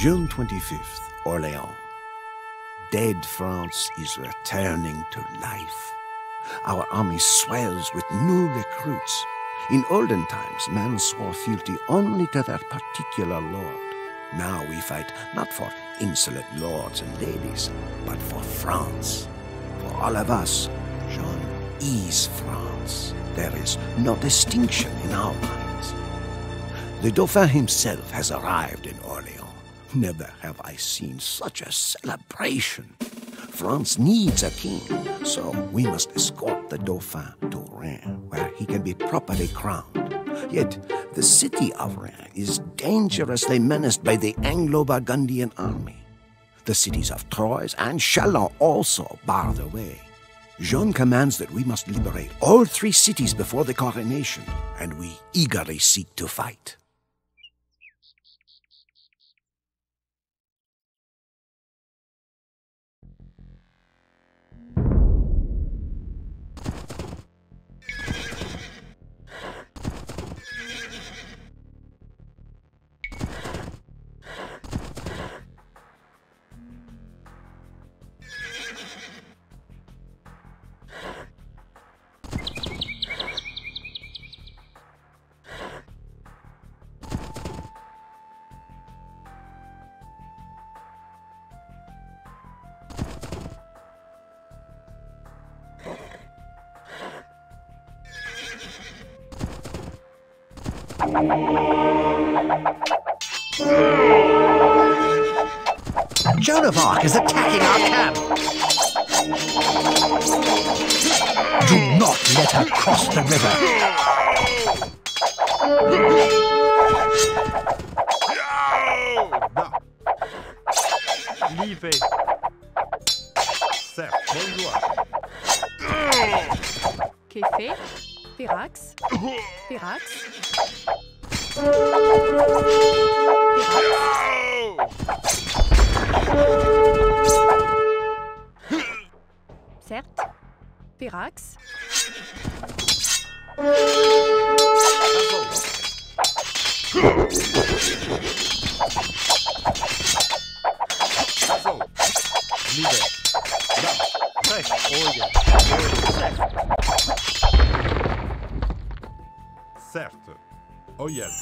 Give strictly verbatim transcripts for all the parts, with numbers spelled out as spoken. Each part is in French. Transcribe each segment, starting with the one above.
June twenty-fifth, Orléans. Dead France is returning to life. Our army swells with new recruits. In olden times, men swore fealty only to their particular lord. Now we fight not for insolent lords and ladies, but for France. For all of us, Jeanne is France. There is no distinction in our minds. The Dauphin himself has arrived in Orléans. Never have I seen such a celebration. France needs a king, so we must escort the Dauphin to Reims, where he can be properly crowned. Yet, the city of Reims is dangerously menaced by the Anglo-Burgundian army. The cities of Troyes and Chalons also bar the way. Jeanne commands that we must liberate all three cities before the coronation, and we eagerly seek to fight. Joan of Arc is attacking our camp! Do not let her cross the river! Livré! Certes, bonjour! Café? Perax? Perax? Certes, Perax. Certes. Oh yes.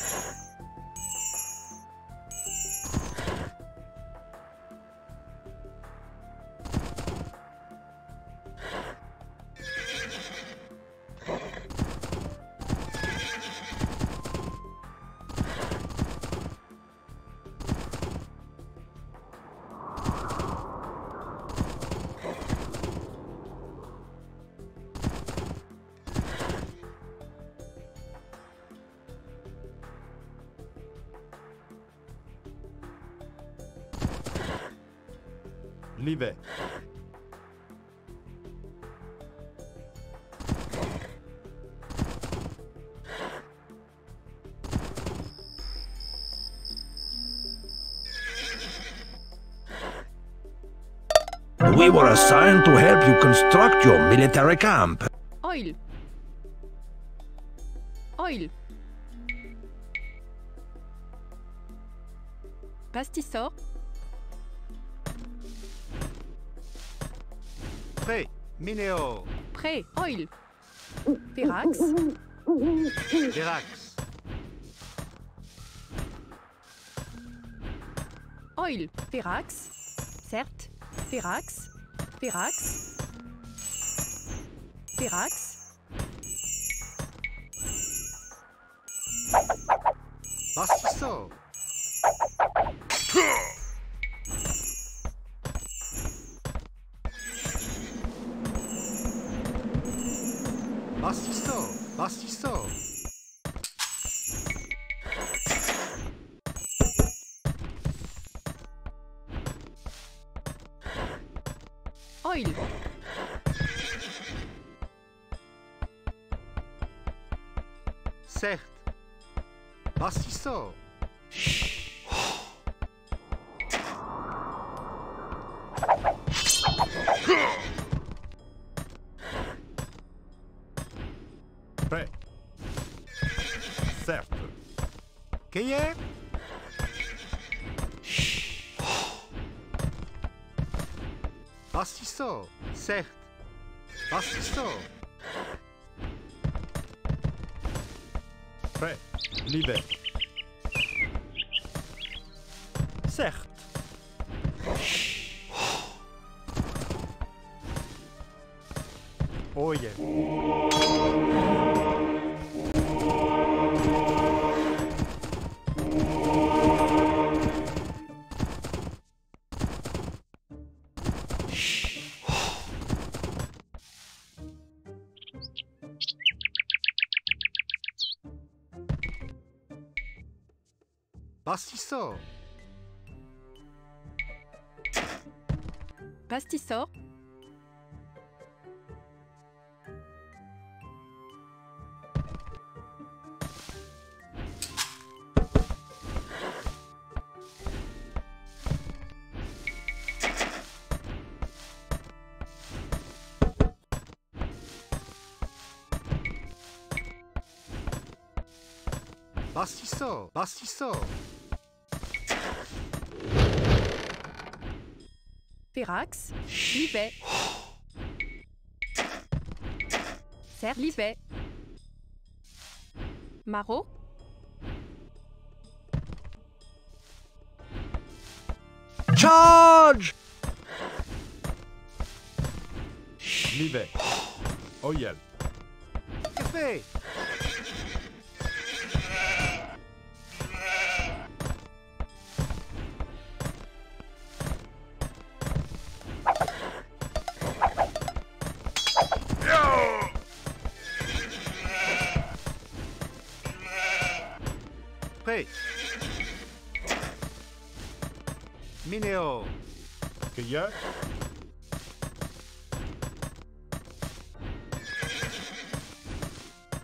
Livet. We were assigned to help you construct your military camp. Oil. Oil. Pastissor. Prêt, Mineo. Prêt, oil. Perax. Perax. Oil, Perax. Certes, Perax. Perax. Perax. Bastisso. Bastisso, Bastisso. Oil. Certes. Bastisso. Prêt. Certes. Cueillir. Bastissot, certes. Bastissot. Prêt, libère. Certes. Oh yeah. Bastissot. Bastissot. Bastissot, Bastissot. Pérax, Libet. Serre Libet. Marot. Charge! Libet. Oyel. Café. Minéo. Cueilleur.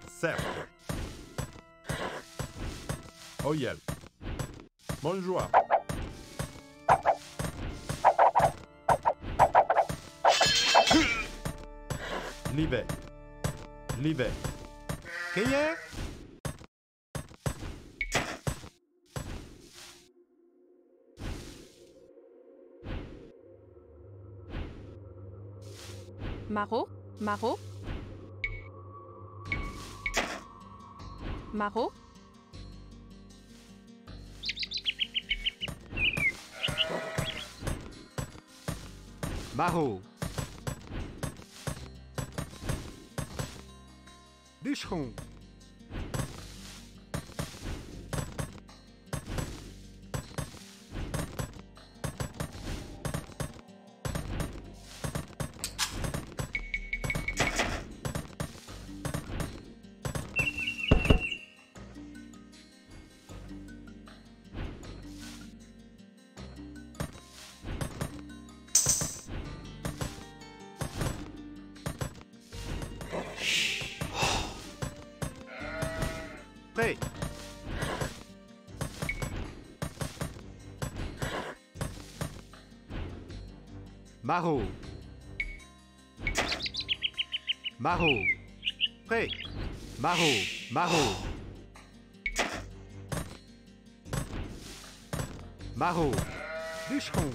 Cercle. Oyel. Bonjour. Libet. Libet. Cueilleur. Marot, Marot, Marot, Marot, Bûcheron, Prêt. Marot. Marot. Prêt. Marot. Marot. Marot. Bûcheron.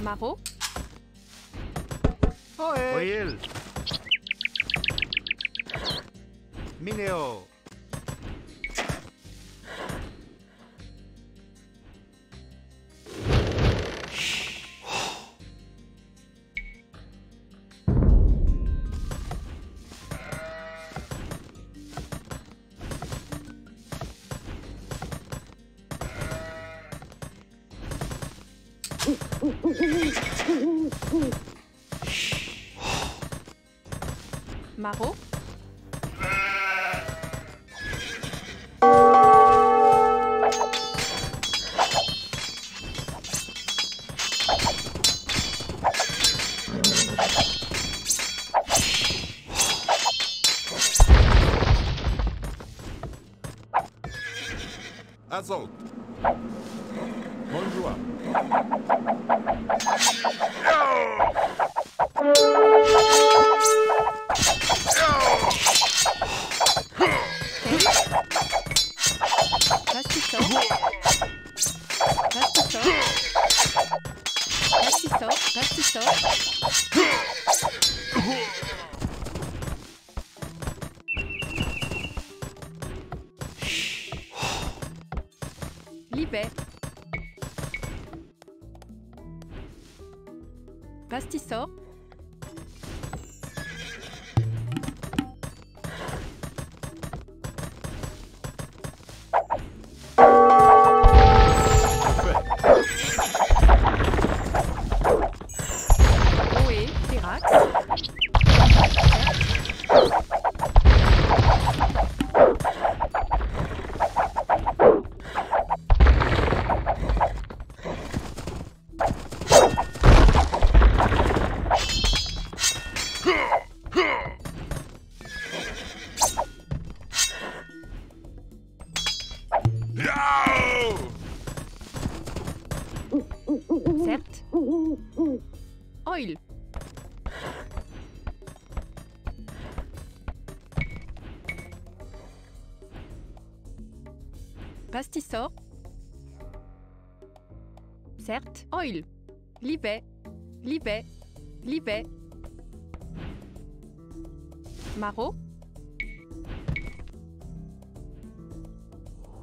Marot. Oyel. Minéo. Marot. Azote. Bonjour. Oh! Libère. Pastissor. Pastissor. Certes. Oil. Libé. Libé. Libé. Maro.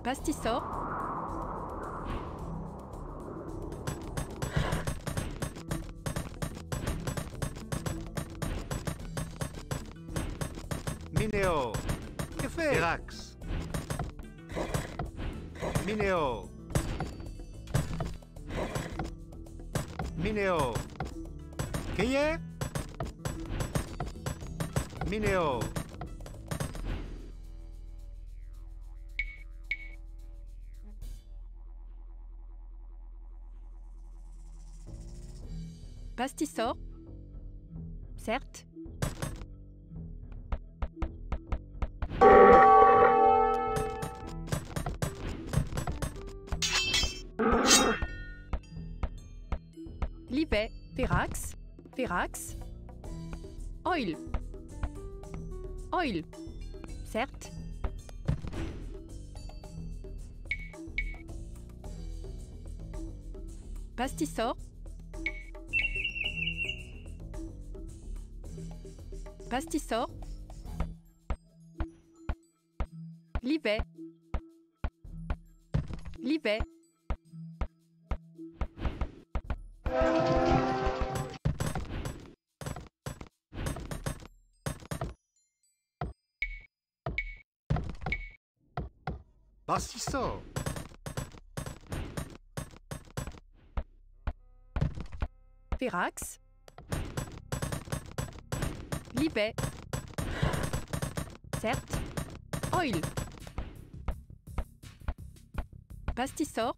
Pastissor. Mineo. Que fait? Erax. Mineo. Mineo. Queye. Mineo. Pastissor. Certes. Libet, Pérax, Pérax, Oil, Oil, certes. Pastissor, Pastissor, Libet, Libet. Pastissor. Pérax. Libet. Certes. Oil. Pastissor.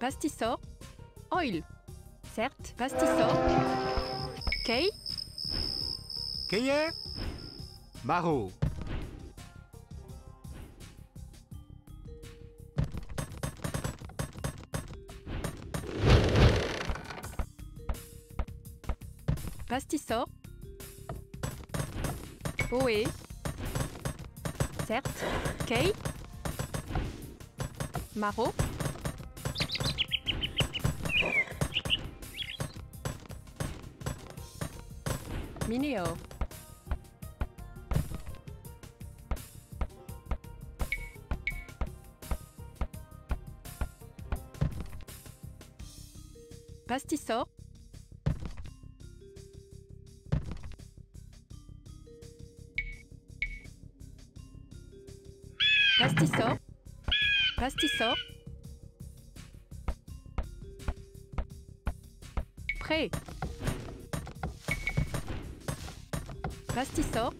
Pastissor. Oil. Certes. Pastissor. Kay. Kaye. Maro. Pastissor. Oé. Certes. Kay. Maro. Mineo. Pastissor. Pastissor. Pastissor. Prêt. Pastissor.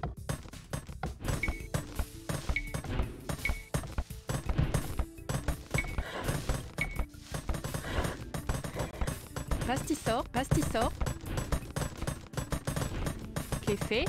Pastissor. Pastissor. Qu'est fait?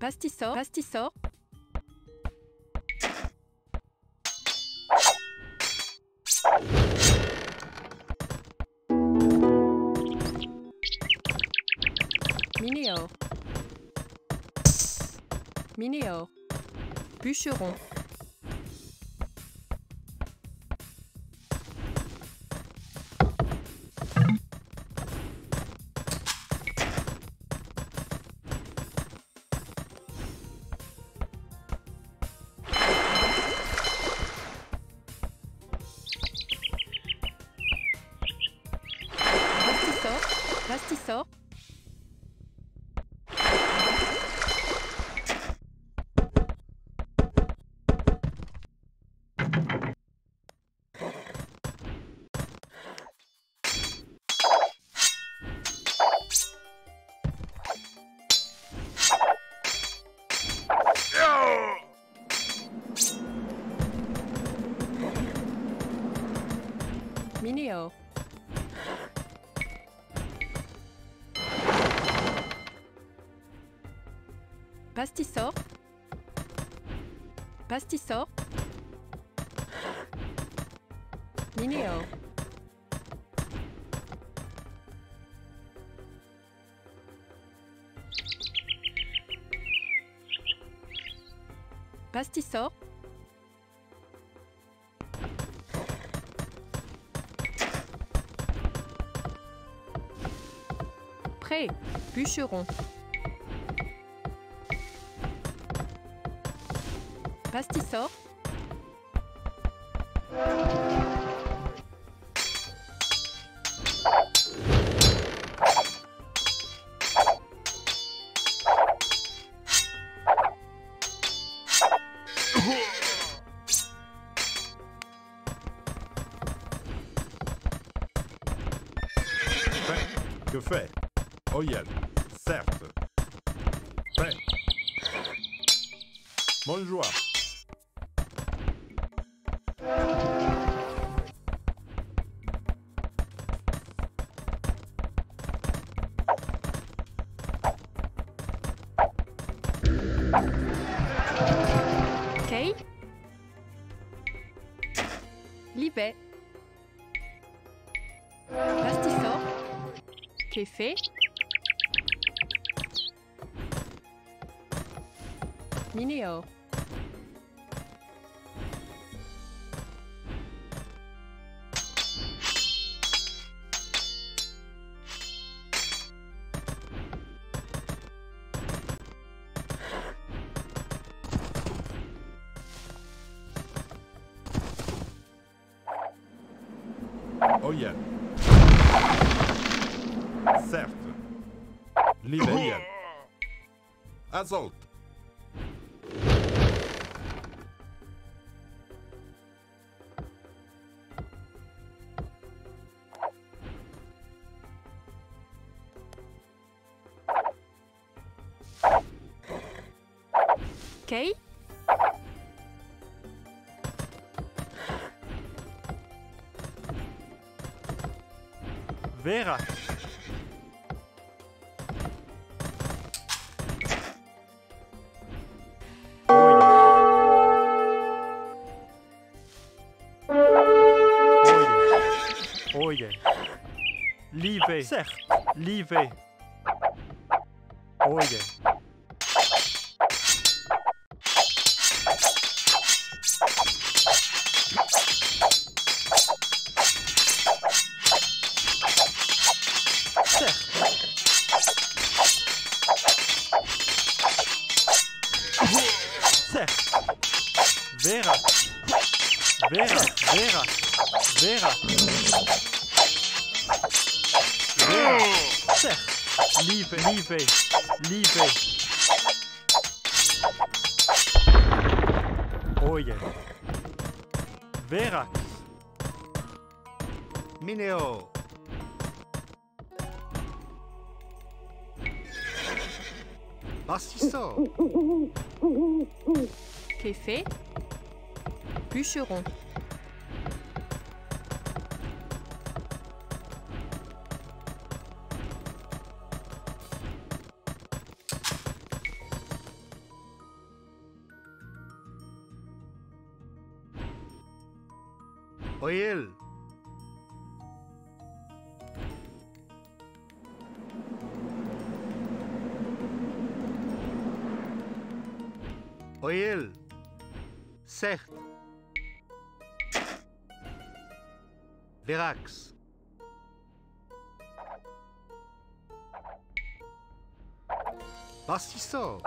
Pastissor, pastissor. Mineur. Mineur. Bûcheron. Pastissor. Minio. Pastissor. Pastissor. Minio. Pastissor. Prêt. Bûcheron. Pastissor. Prêt. Que fait? Oh yeah. Certes. Prêt. Bonjour. Okay. Libet. Pastissor. Café. Mineo. Oh yeah. Certes. Libé. Assault. Okay. Vera. Oh yeah. Livé. Certes. Livé. Oh yeah. Vera, Vera, Vera, Vera, Vera, certes, live, live, live. Oh yeah. Vera, Mineo. Pastissor. Café. Bûcheron. Oil! Oil! Certes! Verax! Bastissor!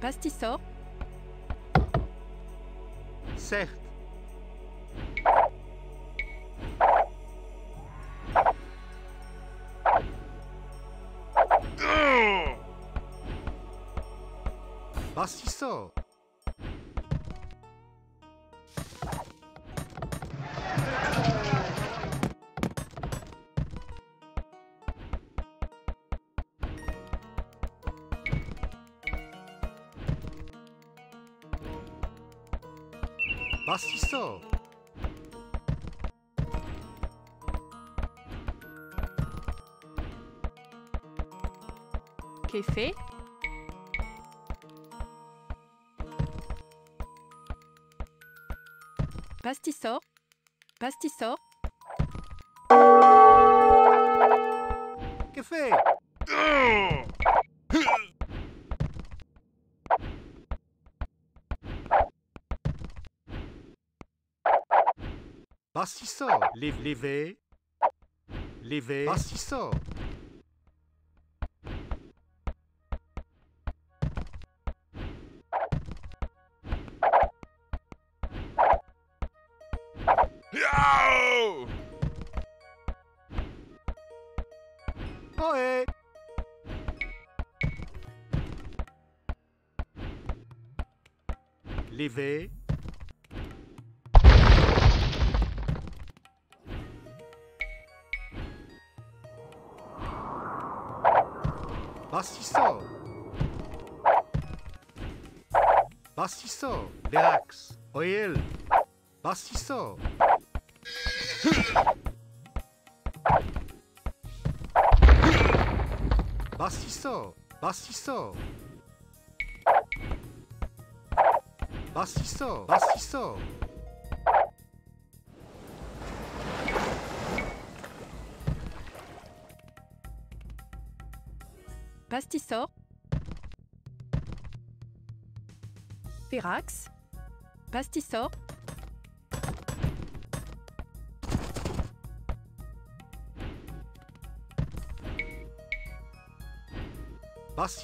Pastissor. Certes. Pastissor. Bastissor. Café. Pastissor. Pastissor. Café. Bastissor, lévé, lévé, bastissor. Yo! Ohé! Lévé. Bastissor. Bastissor. Verax. Oil. Bastissor. Bastissor. Bastissor. Bastissor. Bastissor. Pastissor. Verax. Pastissor. Pastissor. Pastissor. Pastissor.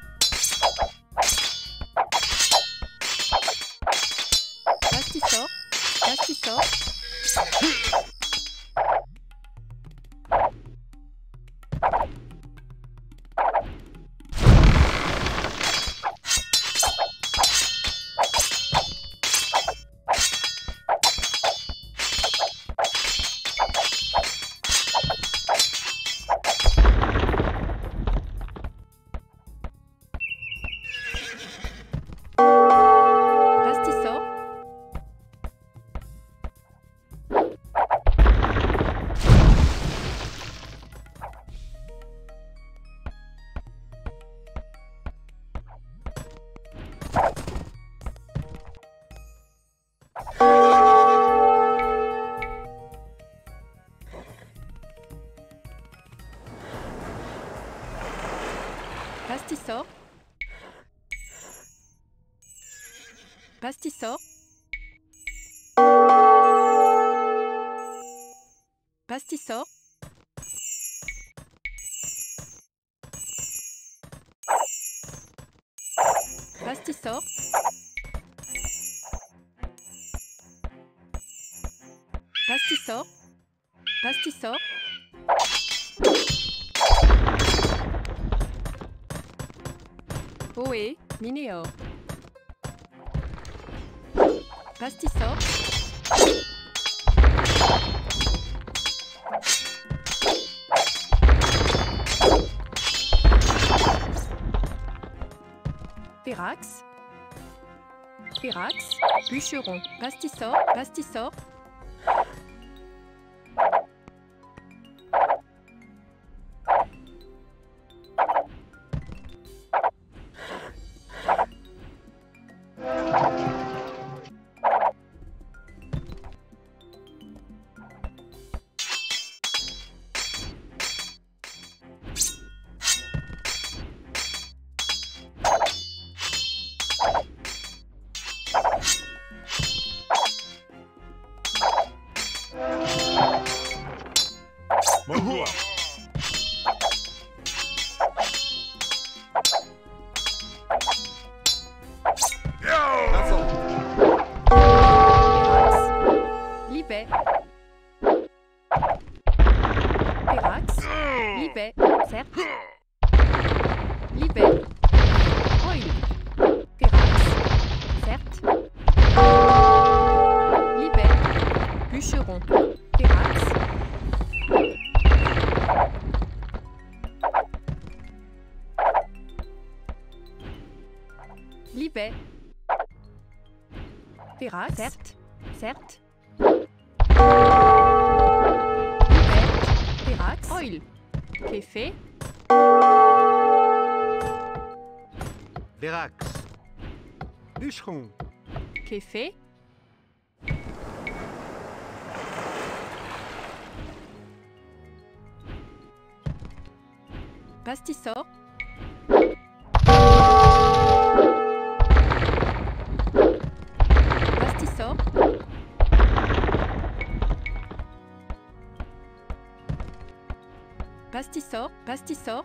Pastissor. Pastissor. Pastissor. pastisseur. Poé, mineur. Pastisseur. Férax. Férax, bûcheron, pastisseur, pastisseur. Férax, certes, certes. Férax, oil, Féfé. Férax, bûcheron, Féfé. Pastisseur. Pastisseur, pastisseur.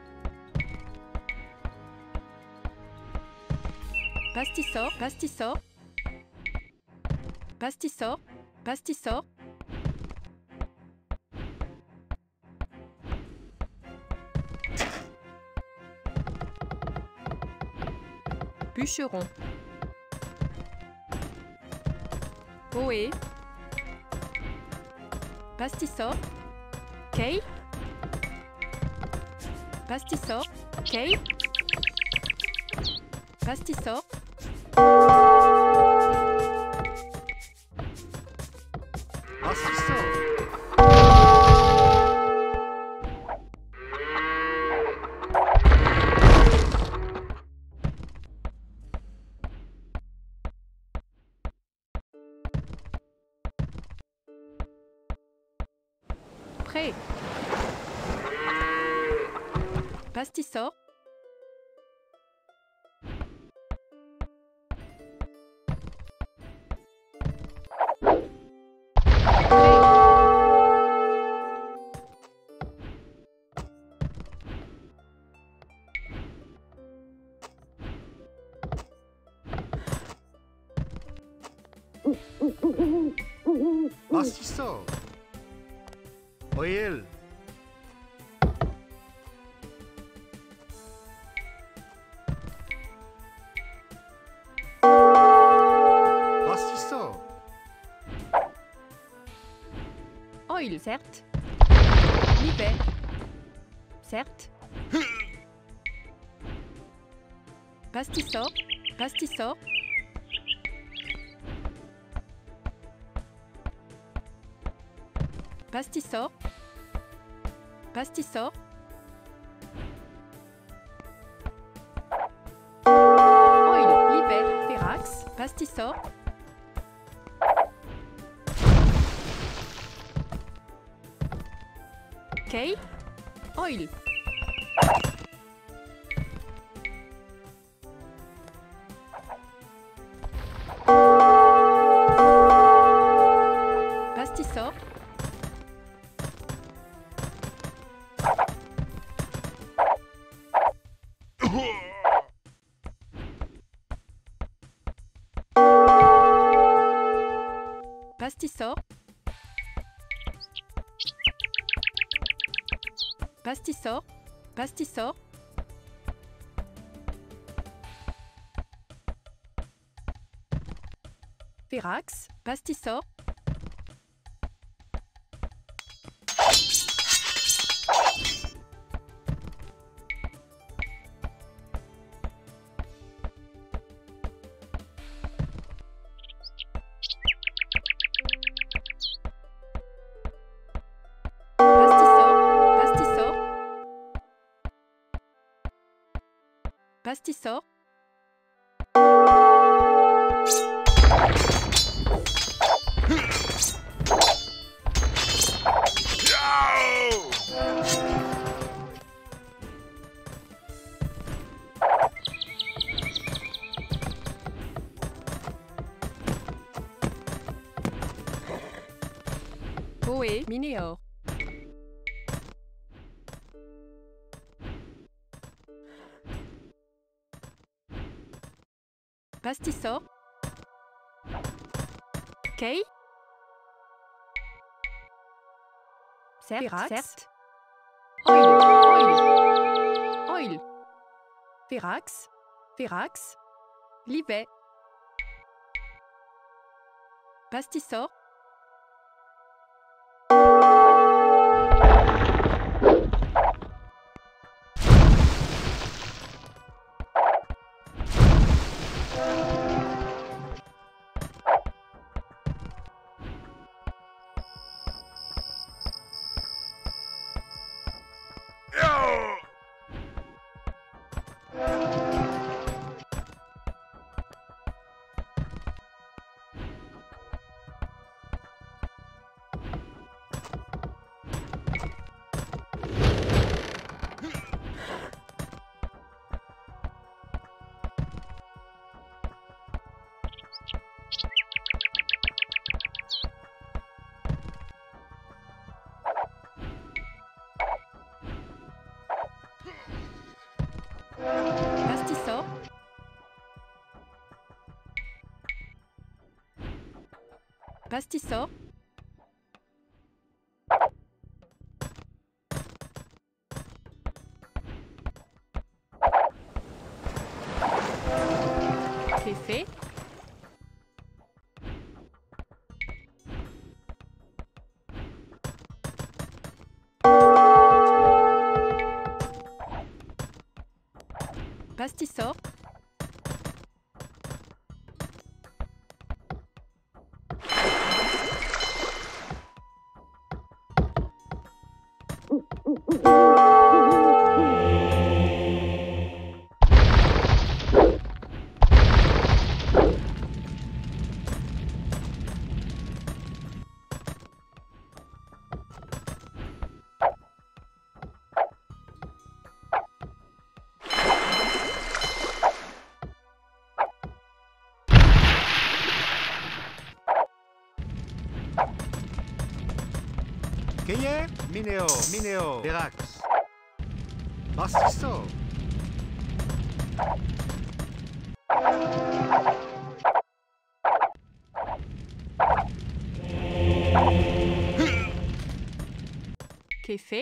Pastisseur, pastisseur. Pastisseur, pastisseur. Bûcheron. Poé. Pastisseur. Kay. Pastisseur, Kay. Pastisseur. Pastisseur. Prêt. Pastisseur. Pastisseur. Oyel. Certes. Libé. Certes. Pastisseur. Pastisseur. Pastisseur. Pastisseur. Oil. Libé. Férax. Pastisseur. Okay. Oil. Pastisseur. Pastisseur. Pastissor, pastissor. Férax, pastissor. Pastissor. Poé, minéor. Pastissor. Kay. Certes. Certes. Oil. Oil. Oil. Férax. Férax. Livet. Pastissor. Pastissor. Féfé. Pastissor. Kenye, Mineo, Mineo, Verax, Bastisso. Kéfé.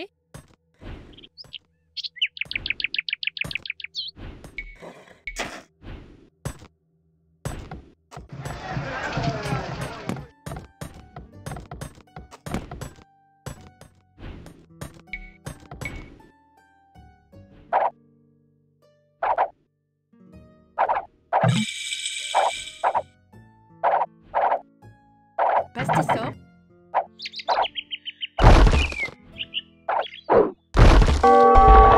Pastissor.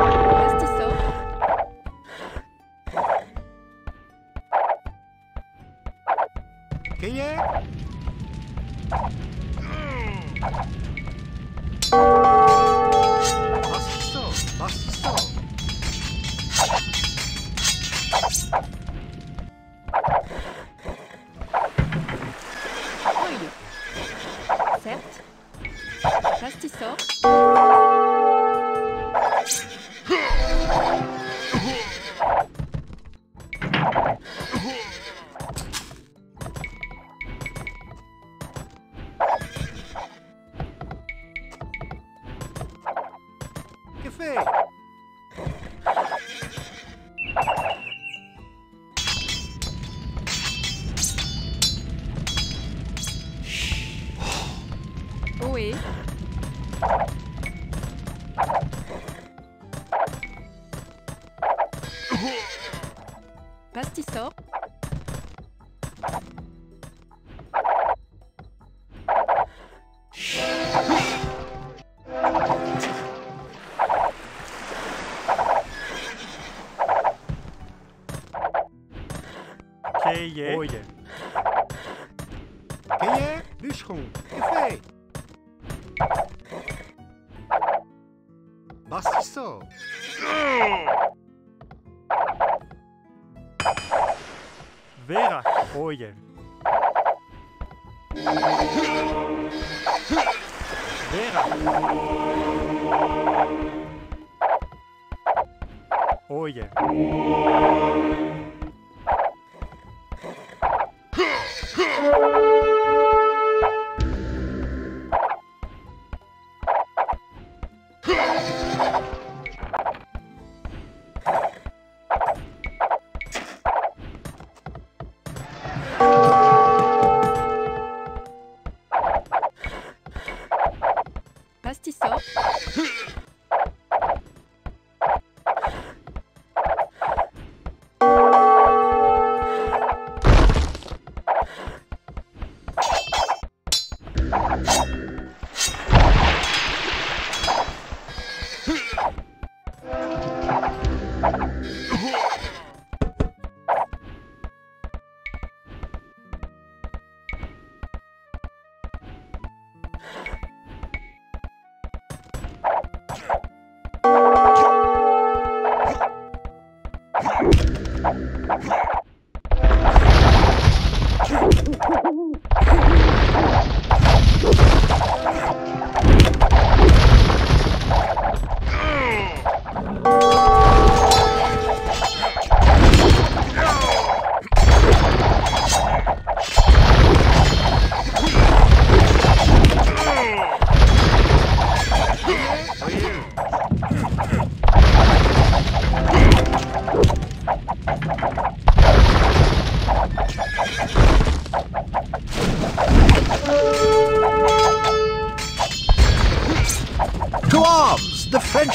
Pastissor. Cueillet. Pastissor. Pastissor. Oil. Pastissor. Queie. Oye. Queie, bûcheron, effet. Bastissor. Vera, oye. Vera. Oye.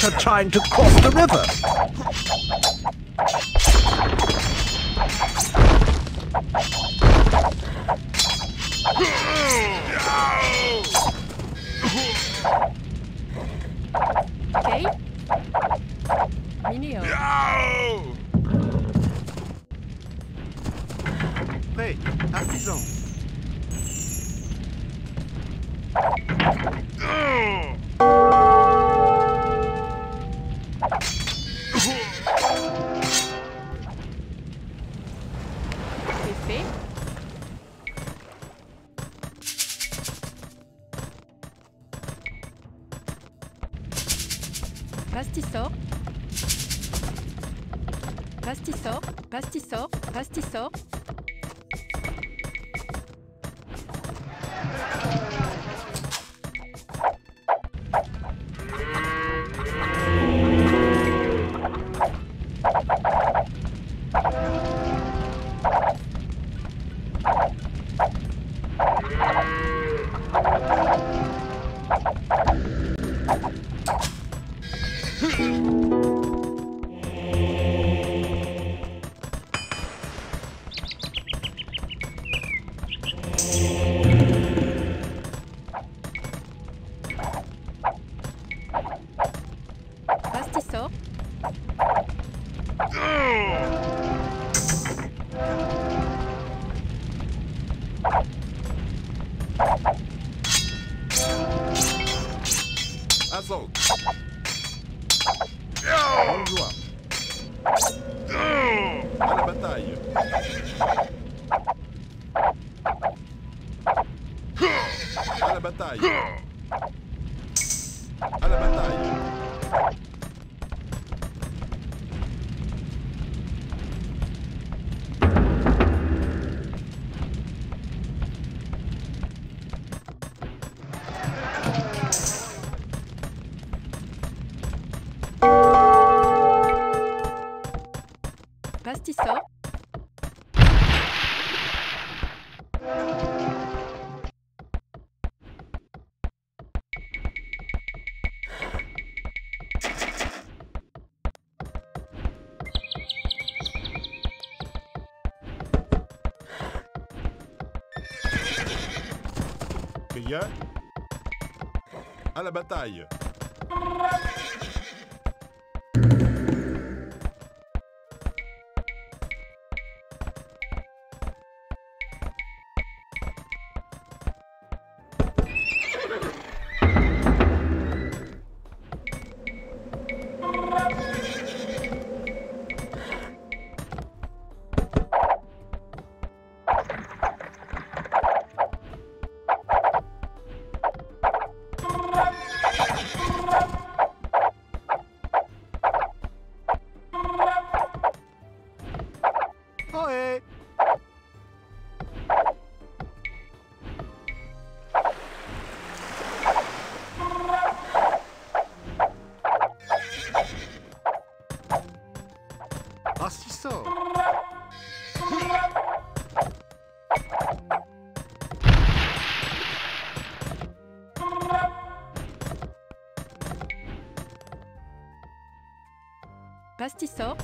Are trying to cross the river. Okay. Minio. Prêt, artisan. Pastissor, pastissor, pastissor, pastissor. Pastissor. Priac. À la bataille. Pastissor.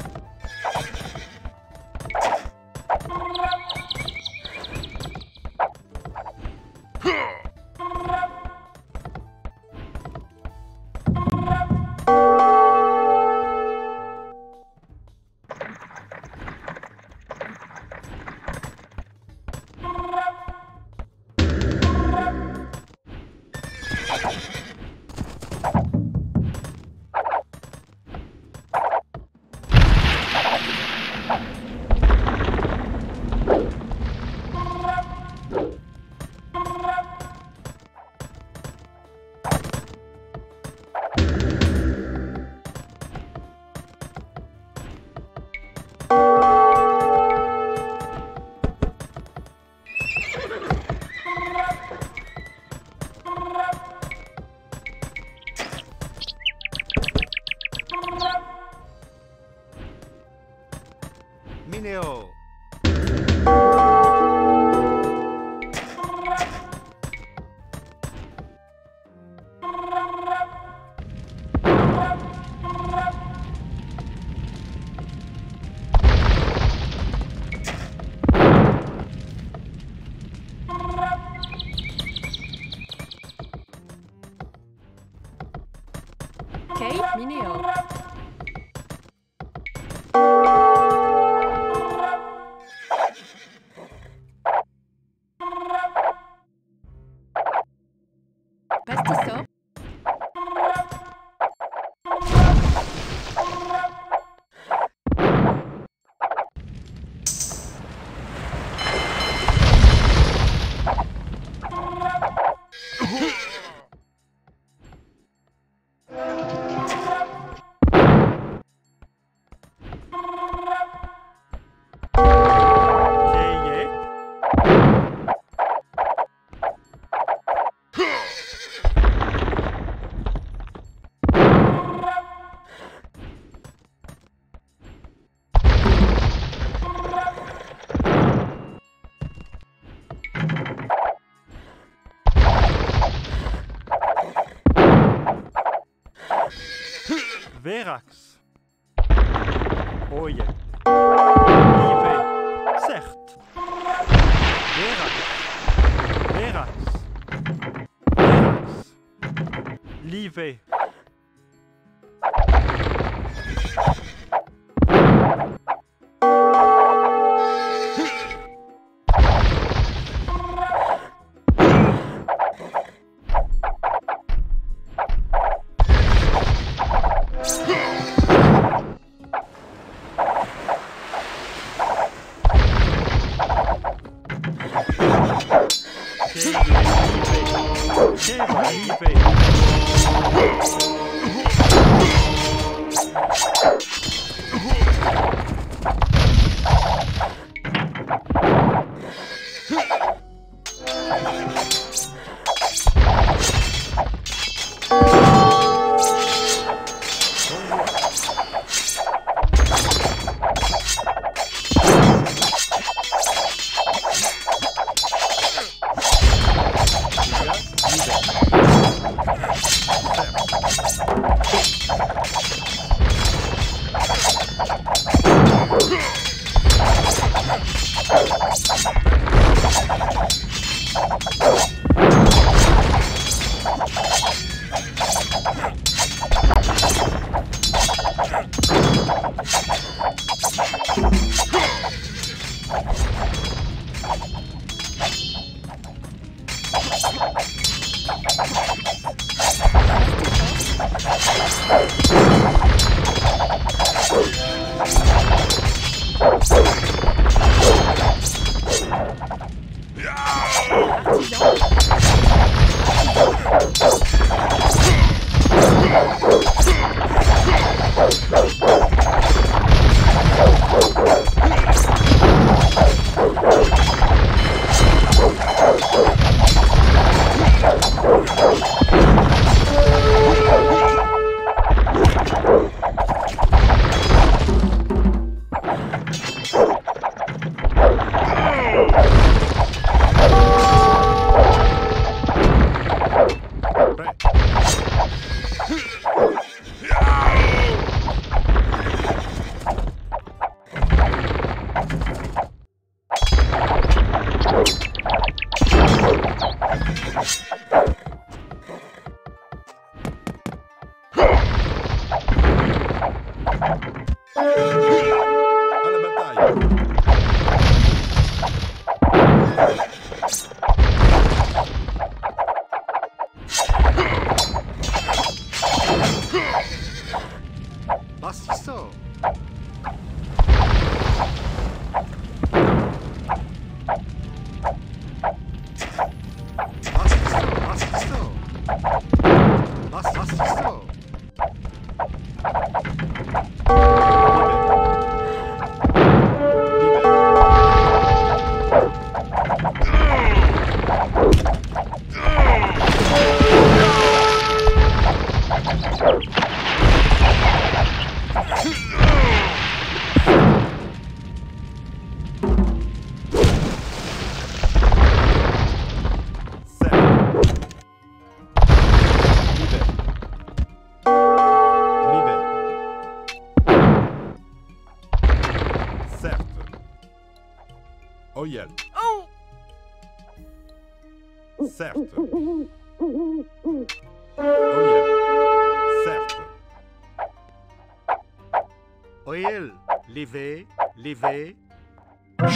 Vérax. Oh yeah. Yves. Certes. Vérax. Vérax. Vérax. Livet. Arrivé. so.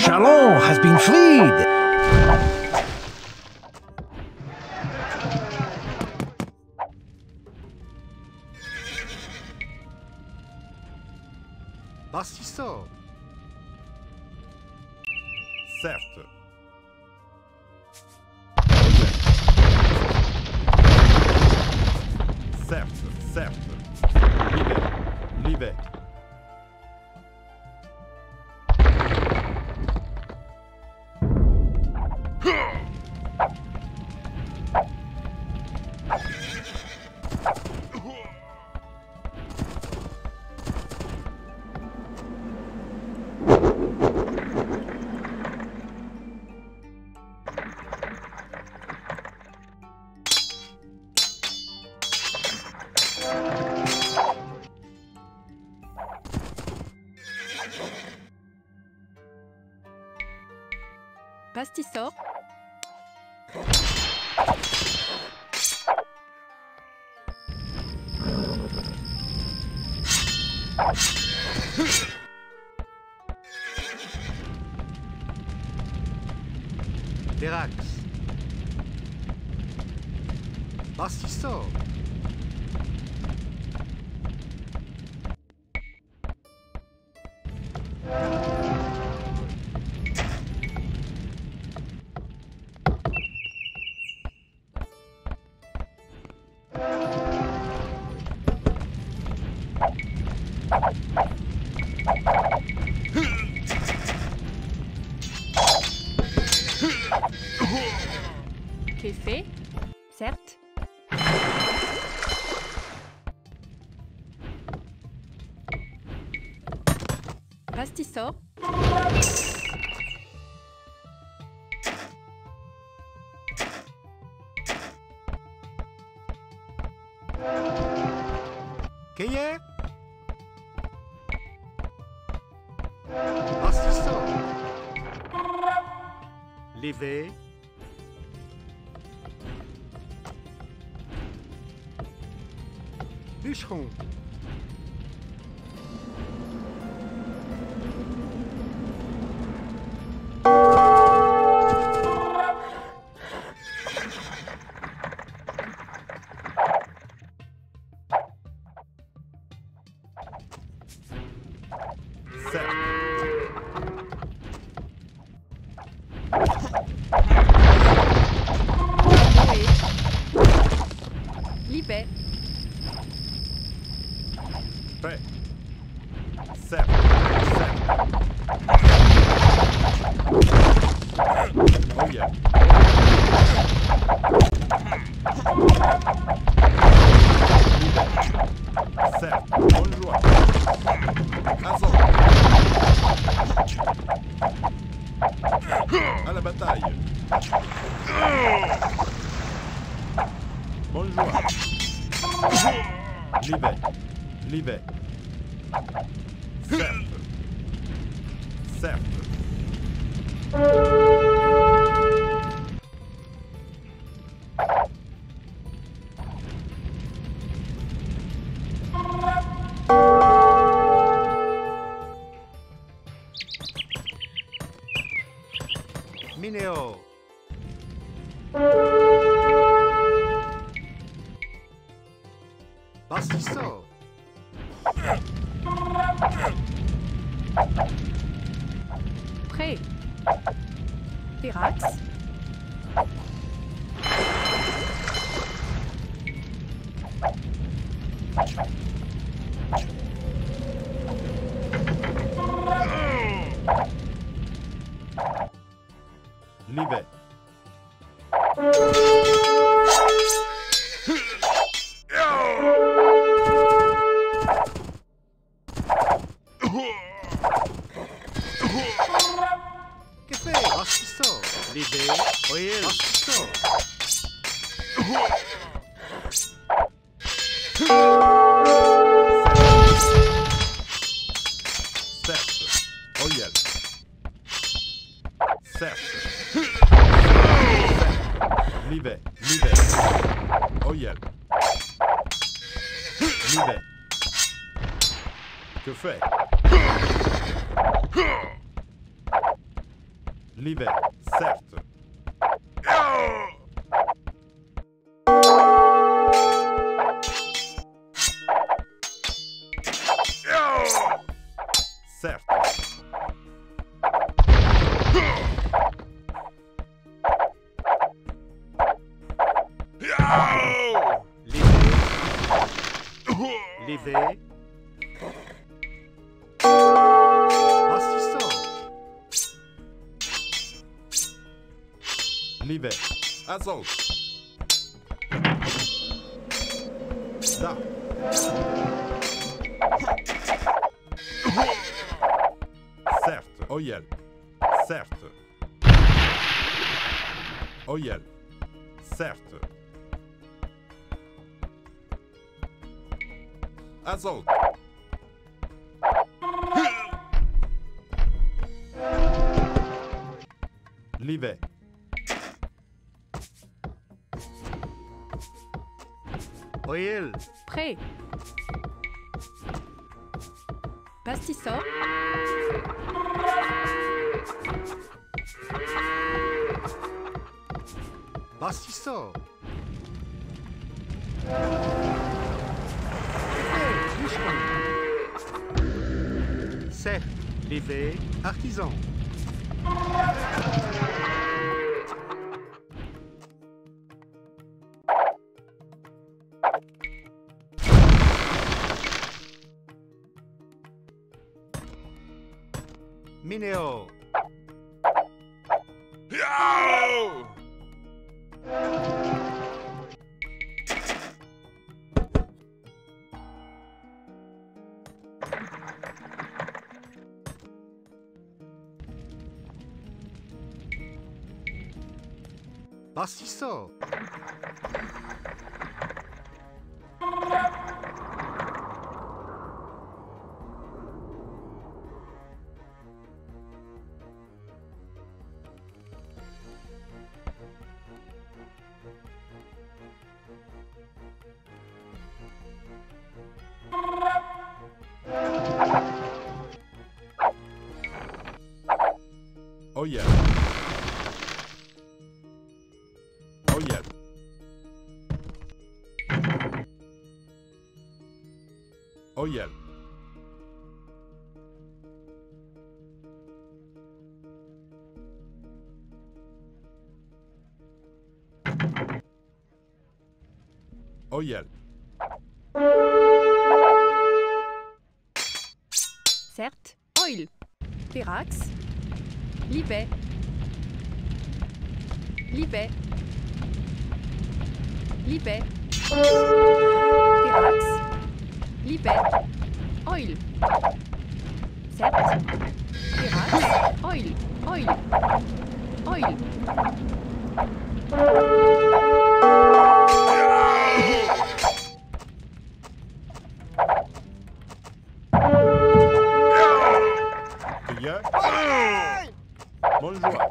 Chalons has been freed! Bastisso! Certes. Certes, certes. Libé, libé. Pastisso. Derax. Pastisso. Pastisso. Qu'est-ce Pastisso. Levé. Bûcheron. Bastisso. pirates. Libet. Azul. Da. Certo. Oyel. Certo. Oyel. Certo. Azul. Live. Prêt. Pastissant. Pastissant. Cerf, livet, artisan. Mineo. Yo! Bastisso. Oh yeah. Oh yeah. Oh yeah. Oh yeah. Certes, oil, Pérax. Libet. Libet. Libet. Pérax. Libet. Oil. Certes. Pérax. Oil. Oil. Oil. Bonjour.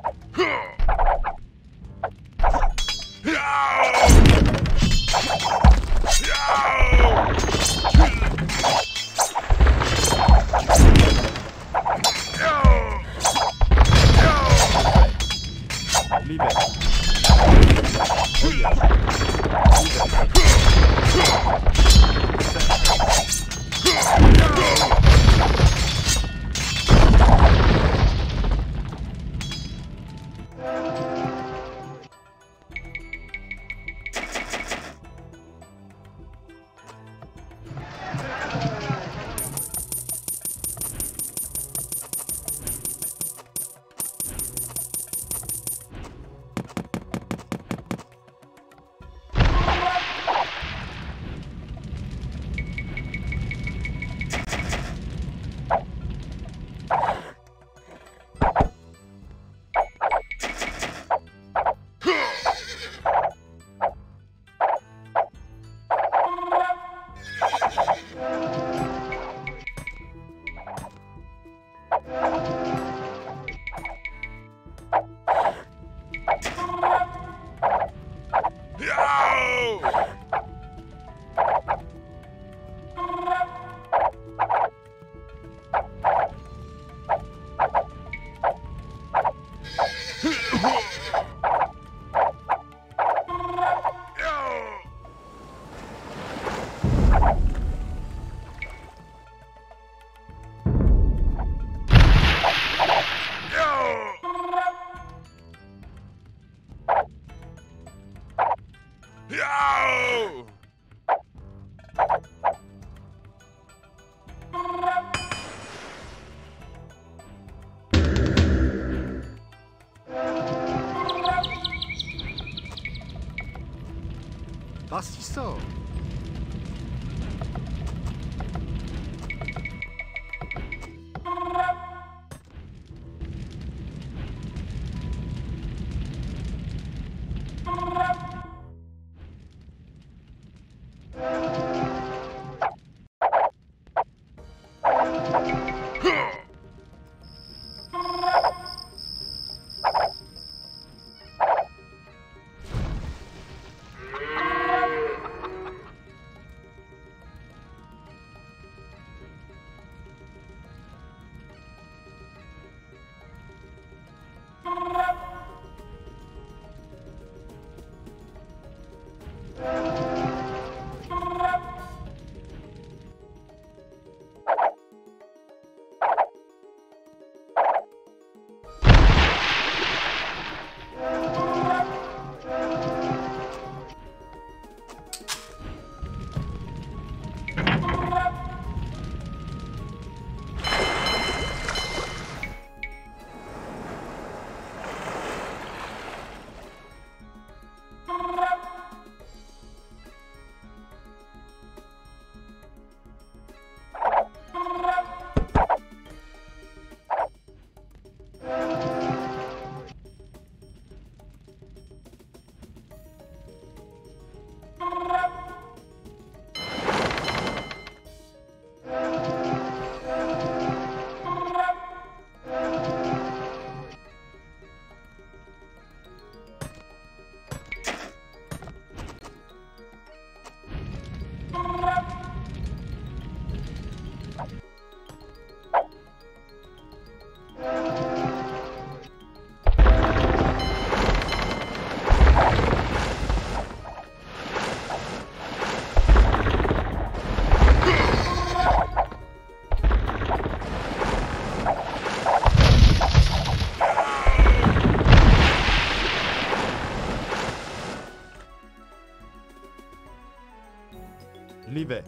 vais.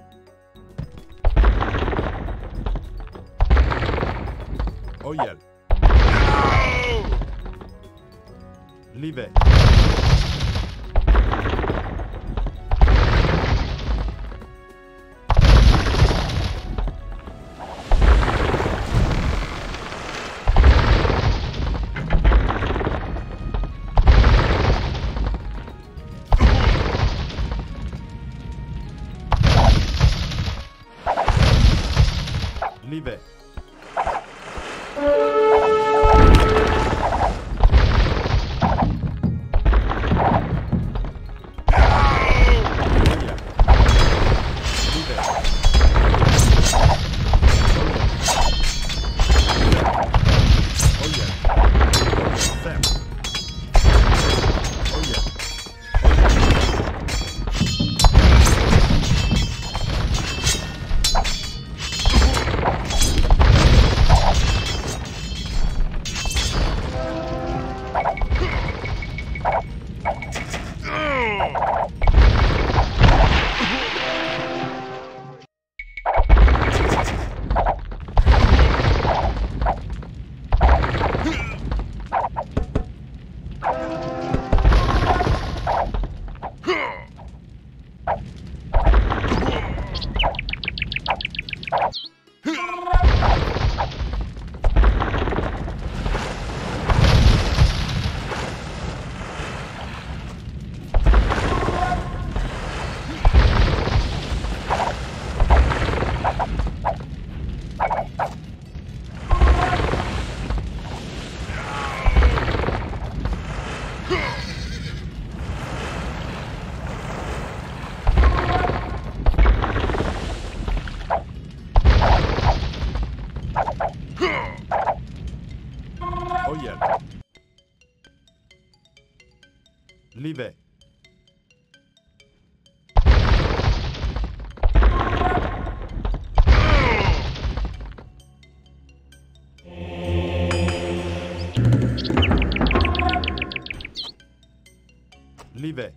Oh yeah. J'y vais. Livet. Livet.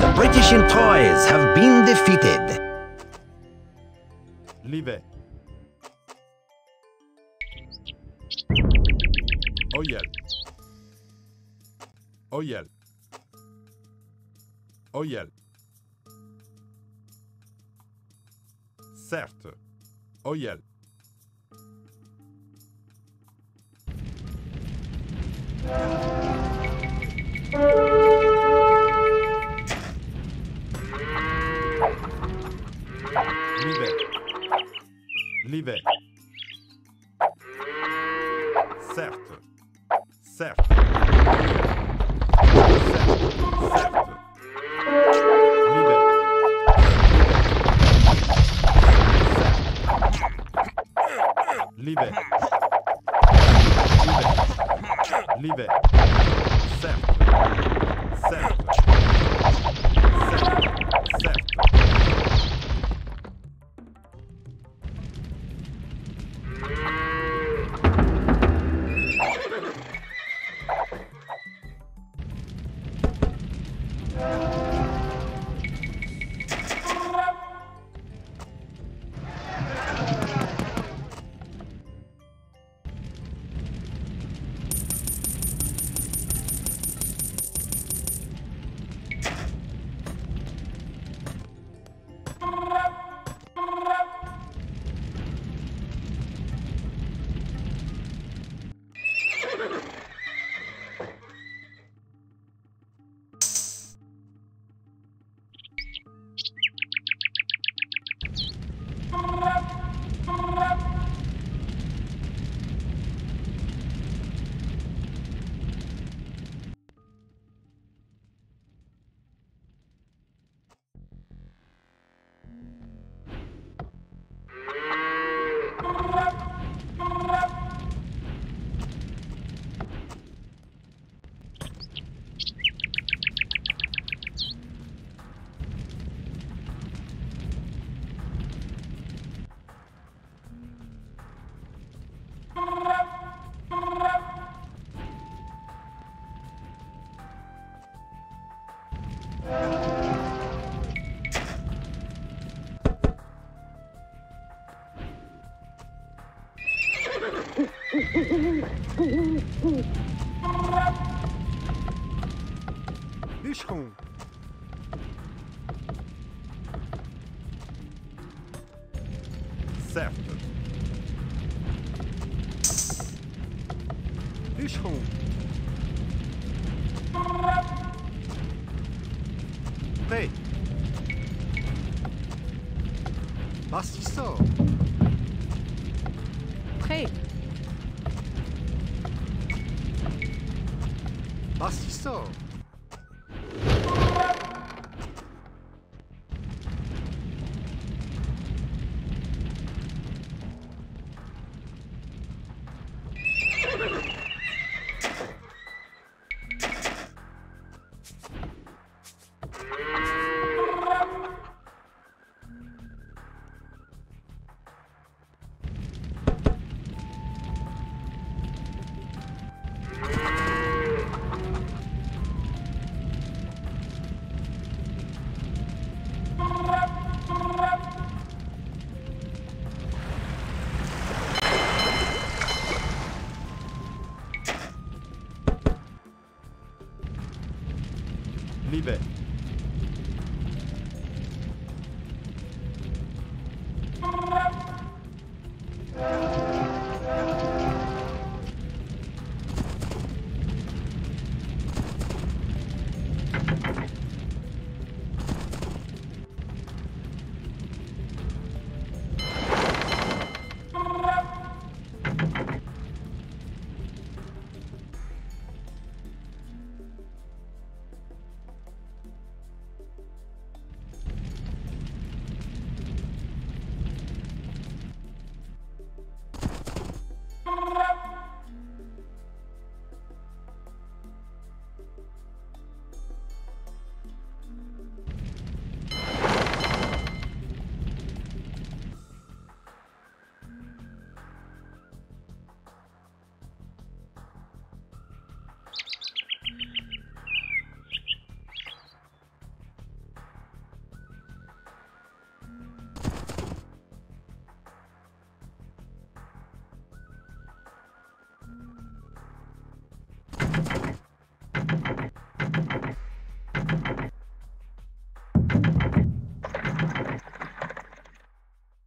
The British in Troyes have been defeated. Livet. Oyel. Oyel. Oyel. Certes. Oyel. Livet. Livet. Certes. Certes. Certes. Certes. Livet. Livet. Livet. Certes. Certes. Certes. Certes.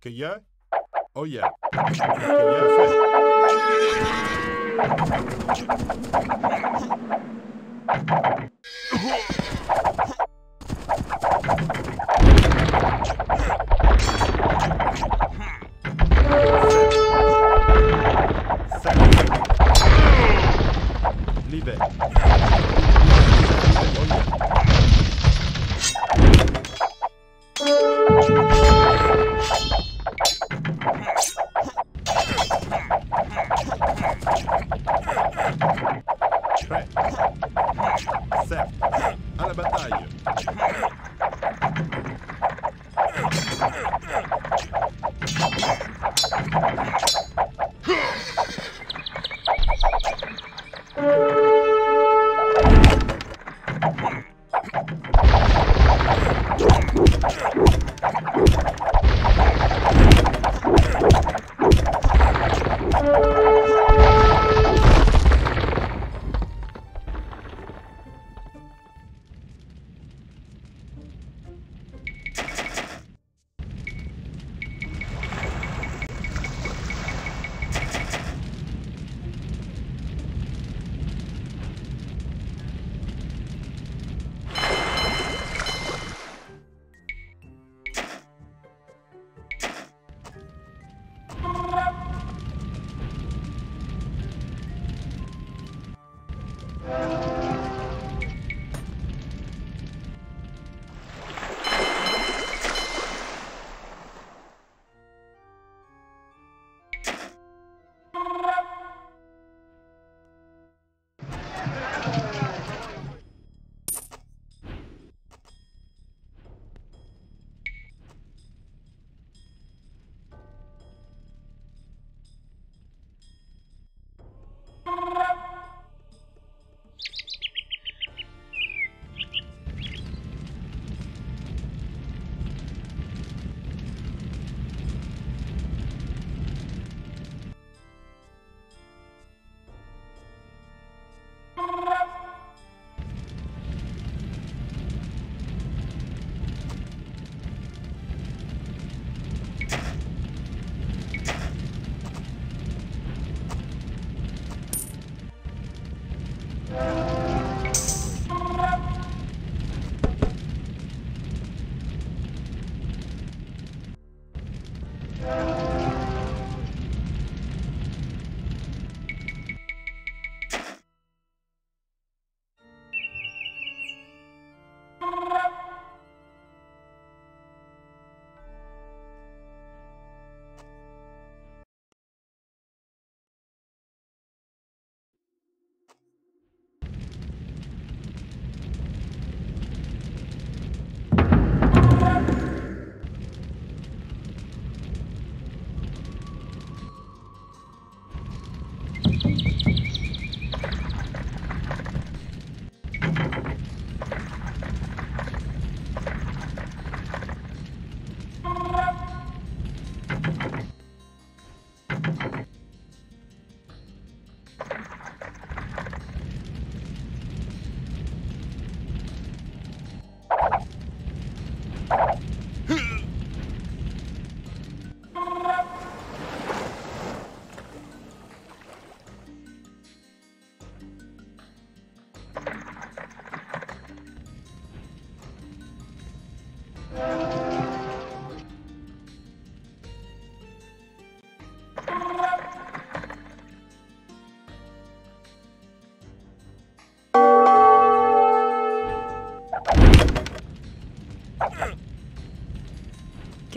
Que yeah? Oh yeah. Que yeah, fait.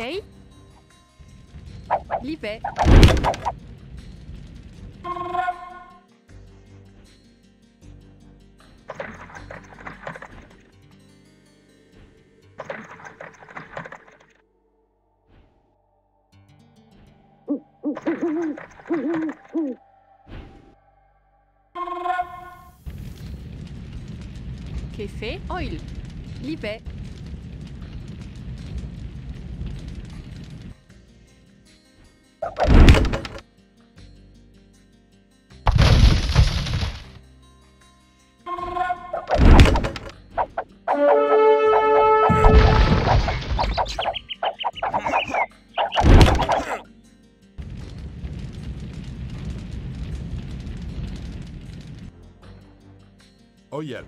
Okay. Lipe. Café, oil, lipe. Oh yeah.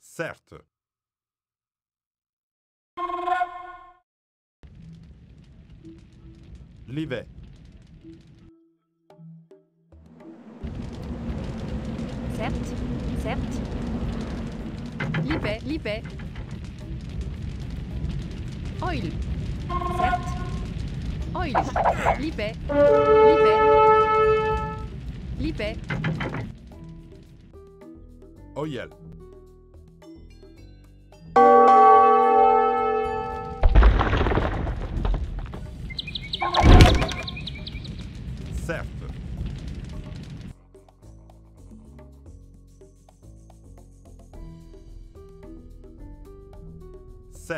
Certes. Livet. Certes, certes. Livet, livet. Oil. Certes. Oil. Livet, livet. Livet. Oil.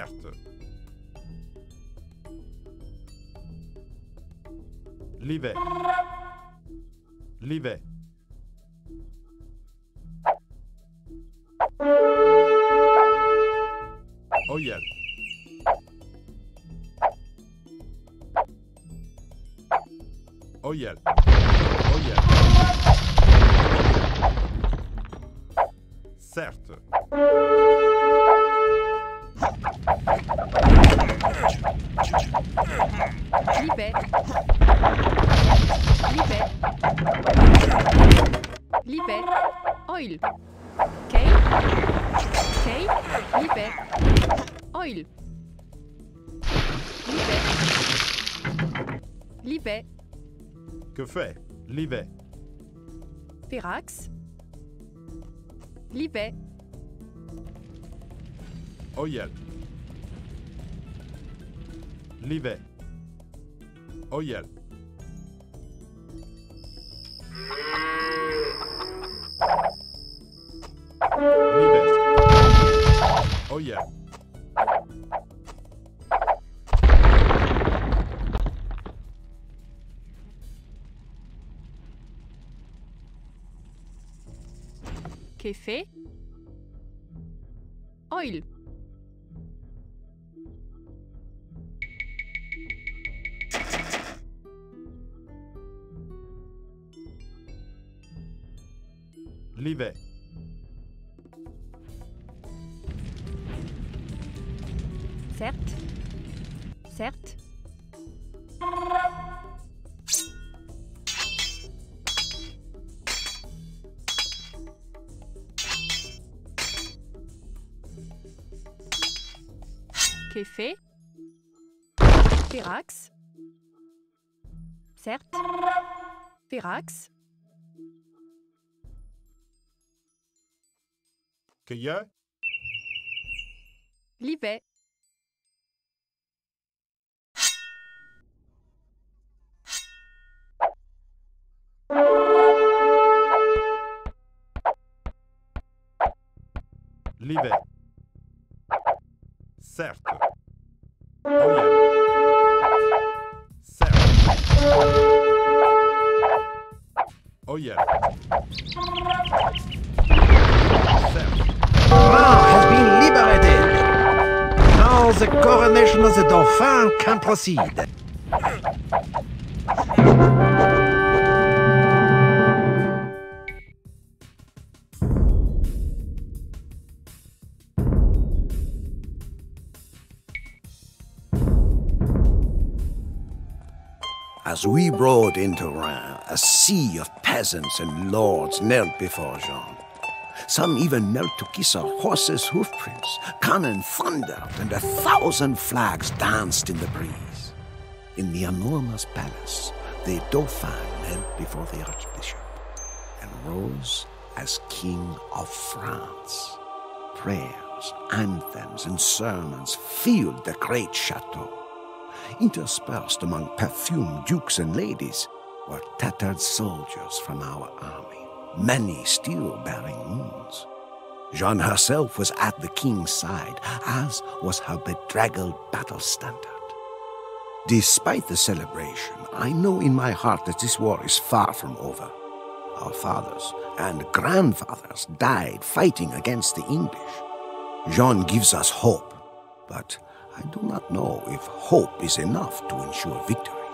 Certes. Livet. Livet. Oyel. Oyel. Oyel. Certes. Libet. Libet. Libet. Oil. Kay. Kay. Libet. Oil. Libet. Libet. Que fait? Libet. Pérax. Libet. Oil. Libet. Oyel. Libet. Oyel. Café. Oil. Livet. Certes. Certes. Café. Pérax. Certes. Pérax. Cueilleur. Libet. Libet. Certes. Oyel. Certes. Oyel. Certes. Has been liberated. Now the coronation of the Dauphin can proceed. As we rode into Reims, a sea of peasants and lords knelt before Jeanne. Some even knelt to kiss our horses' hoofprints. Cannon thundered, and a thousand flags danced in the breeze. In the enormous palace, the Dauphin knelt before the Archbishop and rose as King of France. Prayers, anthems, and sermons filled the great chateau. Interspersed among perfumed dukes and ladies were tattered soldiers from our army, many still bearing wounds. Jeanne herself was at the king's side, as was her bedraggled battle standard. Despite the celebration, I know in my heart that this war is far from over. Our fathers and grandfathers died fighting against the English. Jeanne gives us hope, but I do not know if hope is enough to ensure victory.